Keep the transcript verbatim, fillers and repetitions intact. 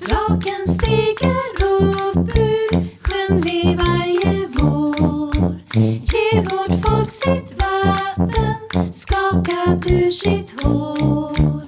Draken stiger upp ur sjön vid varje vår. Ge vårt folk sitt vatten, skakat ur sitt hår.